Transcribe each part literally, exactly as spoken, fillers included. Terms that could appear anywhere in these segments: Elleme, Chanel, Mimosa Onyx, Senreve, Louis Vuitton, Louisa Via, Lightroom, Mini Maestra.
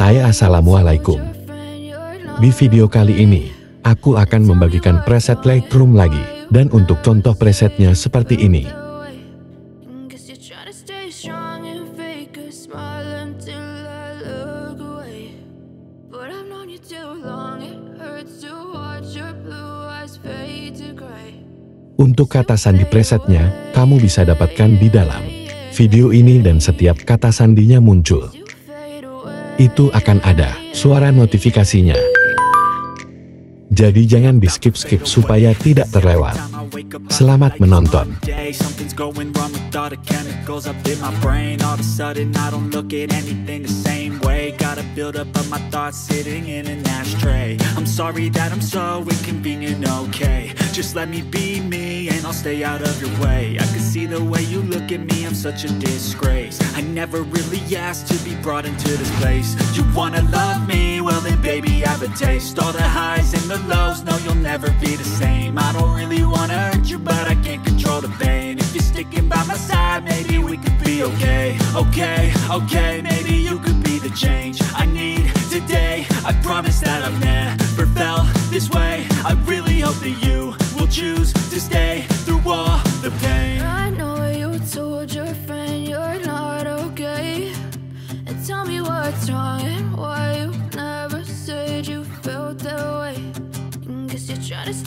Hai, assalamualaikum. Di video kali ini, aku akan membagikan preset Lightroom lagi, dan untuk contoh presetnya seperti ini. Untuk kata sandi presetnya, kamu bisa dapatkan di dalam video ini dan setiap kata sandinya muncul. Itu akan ada suara notifikasinya. Jadi jangan di skip-skip supaya tidak terlewat. Selamat menonton. Just let me be me and I'll stay out of your way. I can see the way you look at me, I'm such a disgrace. I never really asked to be brought into this place. You wanna love me? Well then baby I have a taste. All the highs and the lows, no you'll never be the same. I don't really wanna hurt you but I can't control the pain. If you're sticking by my side maybe we could be okay. Okay, okay, maybe you could be the change I need today. I promise that I've never felt this way. I really hope that you choose to stay through all the pain. I know you told your friend you're not okay, and tell me what's wrong and why you never said you felt that way. And guess you're trying to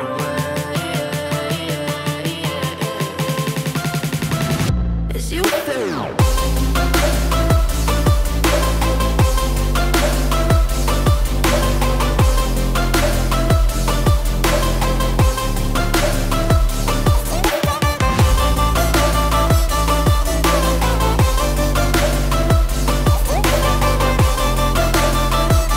away. Told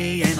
and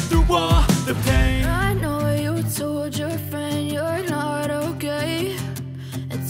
through all the pain. I know you told your friend you're not okay, and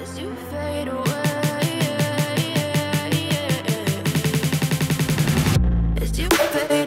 as you fade away, as you fade away.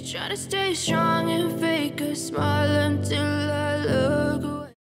Try to stay strong and fake a smile until I look away.